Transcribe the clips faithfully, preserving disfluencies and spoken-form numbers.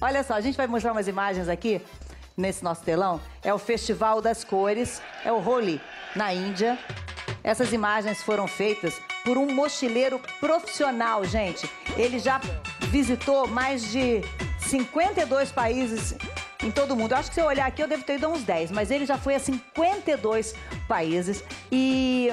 Olha só, a gente vai mostrar umas imagens aqui, nesse nosso telão. É o Festival das Cores, é o Holi, na Índia. Essas imagens foram feitas por um mochileiro profissional, gente. Ele já visitou mais de cinquenta e dois países em todo o mundo. Eu acho que se eu olhar aqui, eu devo ter ido a uns dez, mas ele já foi a cinquenta e dois países e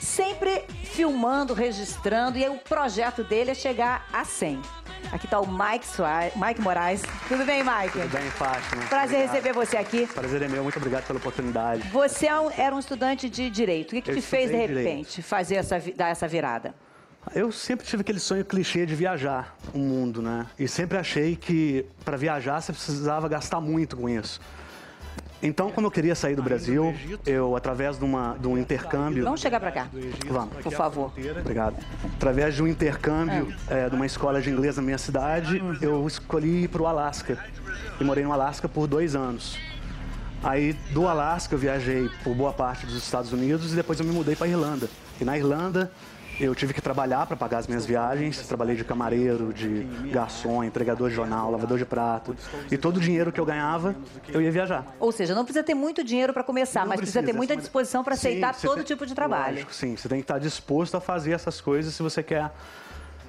sempre filmando, registrando, e aí o projeto dele é chegar a cem. Aqui está o Mayke Soares, Mayke Moraes. Tudo bem, Mayke? Tudo bem, Fátima. Prazer obrigado. Receber você aqui. Prazer é meu, muito obrigado pela oportunidade. Você era um estudante de Direito. O que, que te fez, de repente, direito. fazer essa, dar essa virada? Eu sempre tive aquele sonho clichê de viajar o mundo, né? E sempre achei que, para viajar, você precisava gastar muito com isso. Então, como eu queria sair do Brasil, eu, através de, uma, de um intercâmbio... Vamos chegar para cá. Vamos, por favor. Obrigado. Através de um intercâmbio é. É, de uma escola de inglês na minha cidade, eu escolhi ir para o Alasca. E morei no Alasca por dois anos. Aí, do Alasca, eu viajei por boa parte dos Estados Unidos e depois eu me mudei para a Irlanda. E na Irlanda, eu tive que trabalhar para pagar as minhas viagens. Trabalhei de camareiro, de garçom, entregador de jornal, lavador de prato. E todo o dinheiro que eu ganhava, eu ia viajar. Ou seja, não precisa ter muito dinheiro para começar, não mas precisa, precisa ter muita disposição para aceitar sim, todo tem... tipo de trabalho. Lógico, sim, você tem que estar disposto a fazer essas coisas se você quer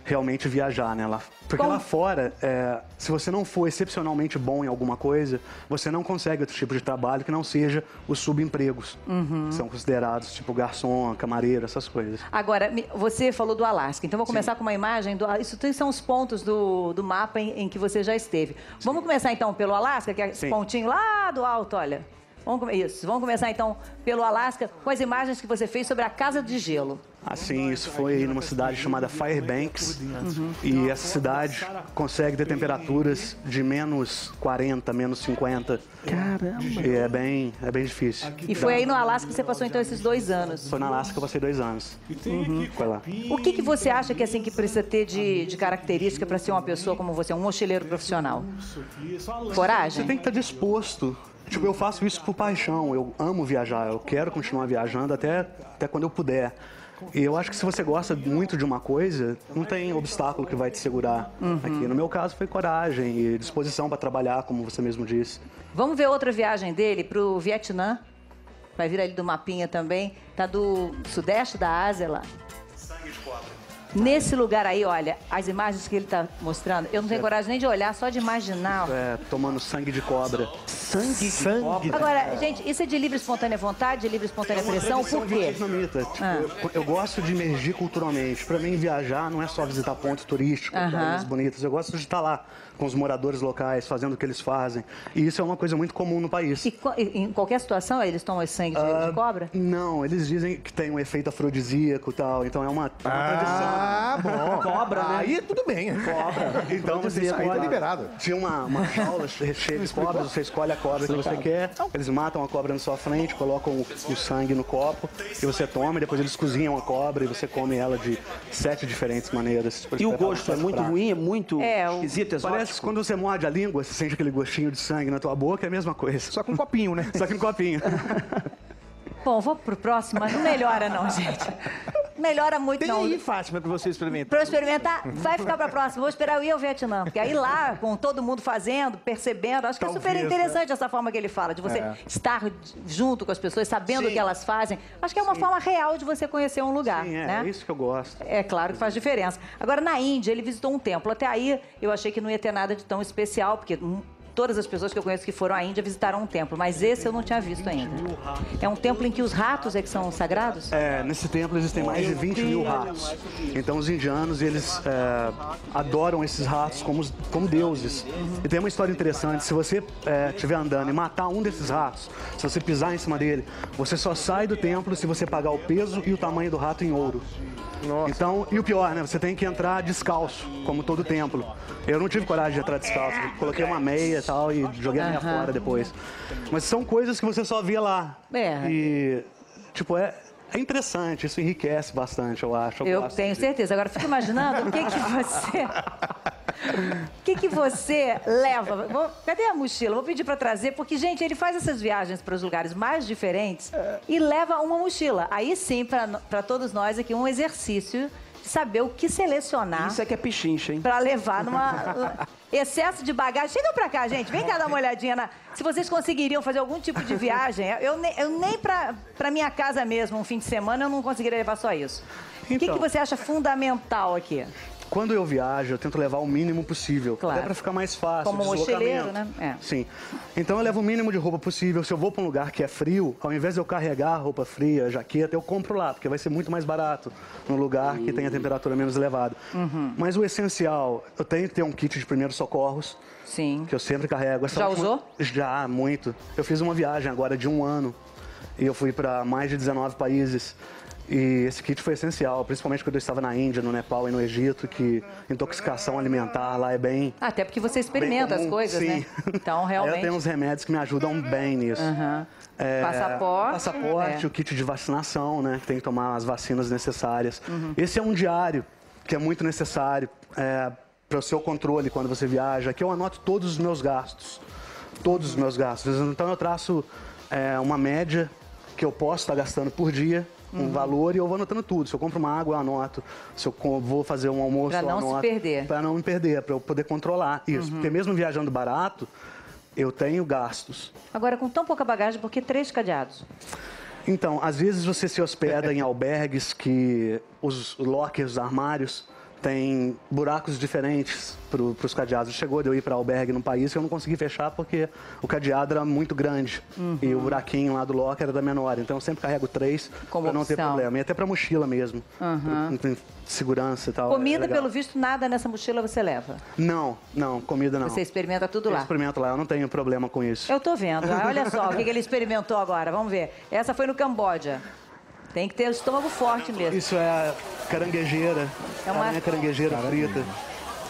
realmente viajar, né? Porque Como? lá fora, é, se você não for excepcionalmente bom em alguma coisa, você não consegue outro tipo de trabalho que não seja os subempregos. Uhum. Que são considerados, tipo, garçom, camareiro, essas coisas. Agora, você falou do Alasca, então vou começar Sim. com uma imagem do... Isso são os pontos do, do mapa em, em que você já esteve. Sim. Vamos começar, então, pelo Alasca, que é esse Sim. pontinho lá do alto, olha. Vamos, isso. Vamos começar, então, pelo Alasca, com as imagens que você fez sobre a Casa de Gelo. Assim, isso foi numa cidade chamada Fairbanks, uhum. e essa cidade consegue ter temperaturas de menos quarenta, menos cinquenta. Caramba! E é bem, é bem difícil. E foi aí no Alasca que você passou, então, esses dois anos? Foi no Alasca que eu passei dois anos. Uhum. Foi lá. O que, que você acha que, assim, que precisa ter de, de característica para ser uma pessoa como você, um mochileiro profissional? Coragem? Você tem que estar disposto. Tipo, eu faço isso por paixão, eu amo viajar, eu quero continuar viajando até, até quando eu puder. E eu acho que se você gosta muito de uma coisa, não tem obstáculo que vai te segurar uhum. aqui. No meu caso, foi coragem e disposição para trabalhar, como você mesmo disse. Vamos ver outra viagem dele para o Vietnã. Vai vir ali do mapinha também. Tá do sudeste da Ásia lá. Sangue de cobra. Nesse lugar aí, olha, as imagens que ele tá mostrando, eu não tenho é. coragem nem de olhar, só de imaginar. É, tomando sangue de cobra. Sangue de sangue cobra? Agora, gente, isso é de livre espontânea vontade, de livre espontânea pressão, por quê? Tipo, ah. eu, eu gosto de emergir culturalmente. Pra mim, viajar não é só visitar pontos turísticos, uh-huh. coisas bonitas. Eu gosto de estar lá com os moradores locais, fazendo o que eles fazem. E isso é uma coisa muito comum no país. E em qualquer situação, eles tomam sangue de, uh, de cobra? Não, eles dizem que tem um efeito afrodisíaco e tal, então é uma, uma ah. tradição. Ah, bom. Cobra, né? Aí tudo bem. Cobra. Então você escolhe. Aí tá liberado. Tinha uma, uma jaula cheia de cobras, você escolhe a cobra que você quer, eles matam a cobra na sua frente, colocam o, o sangue no copo e você toma, e depois eles cozinham a cobra e você come ela de sete diferentes maneiras. E o gosto é muito ruim, é muito é, o... esquisito, exótico. Parece que quando você morde a língua, você sente aquele gostinho de sangue na tua boca, é a mesma coisa. Só com um copinho, né? Só com um copinho. Bom, vou pro próximo, mas não melhora não, gente. Melhora muito, Tem não. Tem aí, Fátima, para você experimentar. Para eu experimentar, vai ficar para a próxima. Vou esperar eu ir ao Vietnã. Porque aí lá, com todo mundo fazendo, percebendo, acho que Talvez, é super interessante né? essa forma que ele fala, de você é. estar junto com as pessoas, sabendo Sim. o que elas fazem. Acho que é uma Sim. forma real de você conhecer um lugar. Sim, é, né? é isso que eu gosto. É claro que faz diferença. Agora, na Índia, ele visitou um templo. Até aí, eu achei que não ia ter nada de tão especial, porque... Todas as pessoas que eu conheço que foram à Índia visitaram um templo, mas esse eu não tinha visto ainda. É um templo em que os ratos é que são sagrados? É, nesse templo existem mais de vinte mil ratos. Então os indianos, eles é, adoram esses ratos como, como deuses. E tem uma história interessante, se você estiver é, andando e matar um desses ratos, se você pisar em cima dele, você só sai do templo se você pagar o peso e o tamanho do rato em ouro. Nossa. Então, e o pior, né? Você tem que entrar descalço, como todo templo. Eu não tive coragem de entrar descalço. Coloquei uma meia e tal e joguei a meia uhum. fora depois. Mas são coisas que você só via lá. É. E, tipo, é... É interessante, isso enriquece bastante, eu acho. Eu, eu tenho de... certeza. Agora, fico imaginando o que que você... O que que você leva... Vou... Cadê a mochila? Vou pedir para trazer, porque, gente, ele faz essas viagens para os lugares mais diferentes é. e leva uma mochila. Aí sim, para todos nós aqui, um exercício saber o que selecionar. Isso é que é pichincha, hein? Pra levar numa... Excesso de bagagem. Chegam pra cá, gente. Vem cá dar uma olhadinha na... Se vocês conseguiriam fazer algum tipo de viagem. Eu nem, eu nem pra, pra minha casa mesmo, um fim de semana, eu não conseguiria levar só isso. Então, o que, que você acha fundamental aqui? Quando eu viajo, eu tento levar o mínimo possível. Claro. Até pra ficar mais fácil. Como um mochileiro, né? É. Sim. Então eu levo o mínimo de roupa possível. Se eu vou pra um lugar que é frio, ao invés de eu carregar roupa fria, jaqueta, eu compro lá, porque vai ser muito mais barato num lugar que tem a temperatura menos elevada. Uhum. Mas o essencial, eu tenho que ter um kit de primeiros socorros. Sim. Que eu sempre carrego. Essa Já última... usou? Já, muito. Eu fiz uma viagem agora de um ano e eu fui pra mais de dezenove países. E esse kit foi essencial, principalmente quando eu estava na Índia, no Nepal e no Egito, que intoxicação alimentar lá é bem... Até porque você experimenta as coisas, sim, né? Então, realmente... Eu tenho uns remédios que me ajudam bem nisso. Uhum. É, passaporte. Passaporte, é. O kit de vacinação, né? Que tem que tomar as vacinas necessárias. Uhum. Esse é um diário que é muito necessário é, para o seu controle quando você viaja. Aqui eu anoto todos os meus gastos. Todos os meus gastos. Então, eu traço é, uma média que eu posso estar gastando por dia... um valor e eu vou anotando tudo. Se eu compro uma água, eu anoto. Se eu vou fazer um almoço, eu anoto. Pra não se perder. Pra não me perder, pra eu poder controlar isso. Uhum. Porque mesmo viajando barato, eu tenho gastos. Agora, com tão pouca bagagem, por que três cadeados? Então, às vezes você se hospeda em albergues que os lockers, os armários, tem buracos diferentes pro, pros cadeados. Chegou de eu ir pra albergue num país que eu não consegui fechar porque o cadeado era muito grande. Uhum. E o buraquinho lá do locker era da menor. Então eu sempre carrego três para não ter problema. E até pra mochila mesmo. Uhum. Pra, pra segurança e tal. Comida, é pelo visto, nada nessa mochila você leva? Não, não. Comida não. Você experimenta tudo lá? Eu experimento lá. Eu não tenho problema com isso. Eu tô vendo. Olha só o que, que ele experimentou agora. Vamos ver. Essa foi no Camboja. Tem que ter o estômago forte mesmo. Isso é caranguejeira. É uma é caranguejeira frita.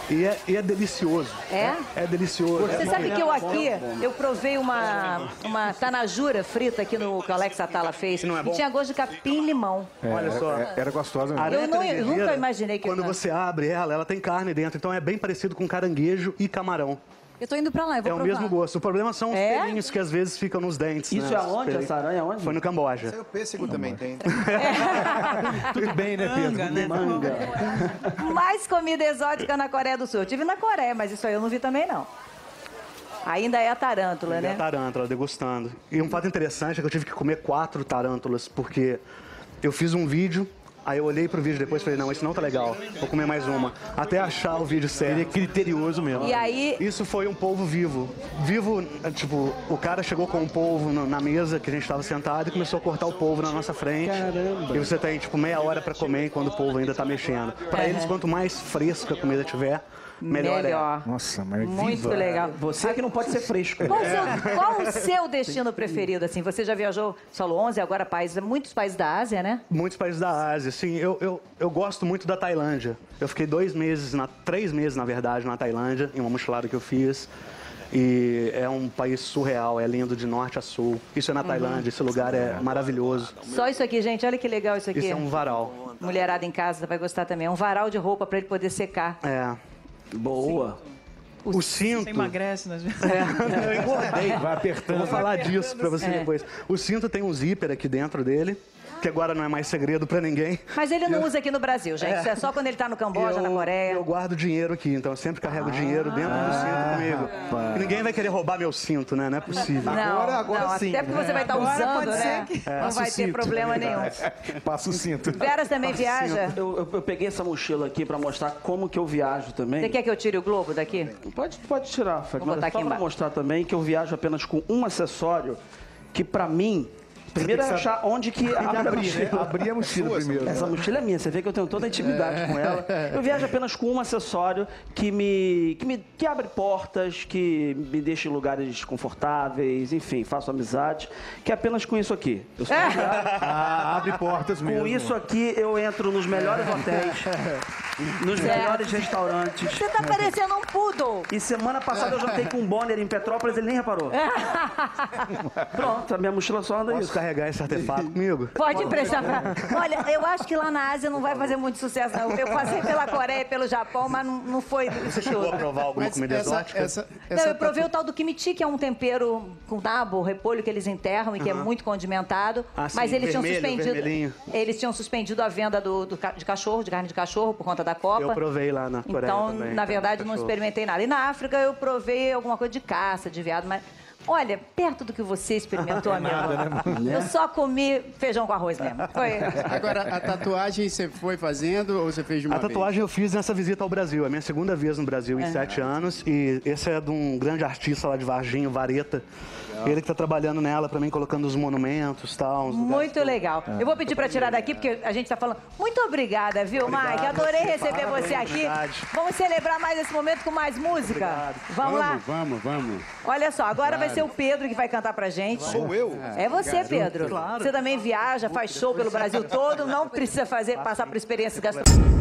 E é, e é delicioso. É? É delicioso. Você é sabe bom. Que eu aqui, eu provei uma, uma tanajura frita aqui no que o Alex Atala fez. Não é bom? E tinha gosto de capim e limão. É, olha só. É, era gostosa mesmo. Eu, não, eu nunca imaginei que... Quando eu... você abre ela, ela tem carne dentro. Então é bem parecido com caranguejo e camarão. Eu tô indo pra lá, eu vou provar. É o mesmo gosto. O problema são os é? pelinhos que às vezes ficam nos dentes. Isso né? é onde? Essa aranha é onde? Foi no Camboja. Isso aí o pêssego também tem. É. Tudo bem, né, Pedro? Manga, né? Manga. Mais comida exótica na Coreia do Sul. Eu estive na Coreia, mas isso aí eu não vi também, não. Ainda é a tarântula, Ainda né? É a tarântula, degustando. E um fato interessante é que eu tive que comer quatro tarântulas, porque eu fiz um vídeo... Aí eu olhei pro vídeo depois e falei, não, isso não tá legal, vou comer mais uma. Até achar o vídeo sério, é criterioso mesmo. E aí... Isso foi um polvo vivo. Vivo, tipo, o cara chegou com um polvo na mesa que a gente tava sentado e começou a cortar o polvo na nossa frente. Caramba! E você tem, tipo, meia hora pra comer enquanto o polvo ainda tá mexendo. Pra eles, quanto mais fresca a comida tiver... Melhor. Melhor. Nossa, mas muito viva. Legal. Você é que não pode ser fresco. Qual, seu, qual o seu destino preferido? Assim, você já viajou, solo onze, agora países, muitos países da Ásia, né? Muitos países da Ásia, sim. Eu, eu, eu gosto muito da Tailândia. Eu fiquei dois meses, na, três meses, na verdade, na Tailândia, em uma mochilada que eu fiz. E é um país surreal, é lindo de norte a sul. Isso é na Tailândia, uhum. Esse lugar é maravilhoso. Só isso aqui, gente, olha que legal isso aqui. Isso é um varal. Mulherada em casa vai gostar também. É um varal de roupa para ele poder secar. É. Boa. O, o cinto... Você emagrece, né? É, eu engordei. Vai apertando. Eu vou falar disso pra você é. depois. O cinto tem um zíper aqui dentro dele, que agora não é mais segredo pra ninguém. Mas ele não eu... usa aqui no Brasil, gente. É. Isso é só quando ele tá no Camboja, eu, na Coreia. Eu guardo dinheiro aqui, então eu sempre carrego ah, dinheiro dentro ah, do cinto comigo. Rapaz. Ninguém vai querer roubar meu cinto, né? Não é possível. Não, agora, agora não, sim. Até porque você vai estar tá usando, né? Que... É. Não vai ter problema nenhum. Passa o cinto. Veras também Passa viaja? Eu, eu peguei essa mochila aqui pra mostrar como que eu viajo também. Você quer que eu tire o globo daqui? Pode, pode tirar, Fátima. Vou botar aqui embaixo. Pra mostrar também que eu viajo apenas com um acessório que pra mim... Primeiro é achar onde que abrir, né? Abrir a mochila primeiro. Essa mochila é minha, você vê que eu tenho toda a intimidade é. com ela. Eu viajo apenas com um acessório que me, que me que abre portas, que me deixa em lugares confortáveis, enfim, faço amizade, que é apenas com isso aqui. Eu sou é. ah, abre portas mesmo. Com isso aqui eu entro nos melhores hotéis, nos é. melhores restaurantes. Você tá parecendo um poodle. E semana passada eu jantei com um Bonner em Petrópolis, ele nem reparou. Pronto, a minha mochila só anda Posso isso. carregar esse artefato comigo? Pode emprestar pra... Olha, eu acho que lá na Ásia não vai fazer muito sucesso, não. Eu passei pela Coreia, pelo Japão, mas não, não foi... Você chegou a provar alguma comida exótica? Essa, essa não, eu provei tá... o tal do kimchi, que é um tempero com nabo, repolho, que eles enterram e que uhum. é muito condimentado. Ah, sim, mas eles vermelho, tinham suspendido... Vermelhinho. Eles tinham suspendido a venda do, do, de cachorro, de carne de cachorro, por conta da Copa. Eu provei lá na Coreia então, também. Então, na verdade, não cachorro. experimentei nada. E na África, eu provei alguma coisa de caça, de veado, mas... Olha, perto do que você experimentou, amigo, né? Eu só comi feijão com arroz mesmo. Foi. Agora, a tatuagem você foi fazendo ou você fez de uma vez? A tatuagem eu fiz nessa visita ao Brasil. É a minha segunda vez no Brasil em é. sete anos. E esse é de um grande artista lá de Varginho, Vareta. Legal. Ele que tá trabalhando nela pra mim, colocando os monumentos e tal. Muito legal. Eu vou pedir pra tirar daqui, porque a gente tá falando. Muito obrigada, viu, Mayke? Adorei receber você aqui. Vamos celebrar mais esse momento com mais música? Obrigado. Vamos lá? Vamos, vamos. Olha só, agora vai ser o Pedro que vai cantar pra gente. Sou eu? É você, Pedro. Claro. Você também viaja, faz show pelo Brasil todo, não precisa fazer, passar por experiências gastronômicas.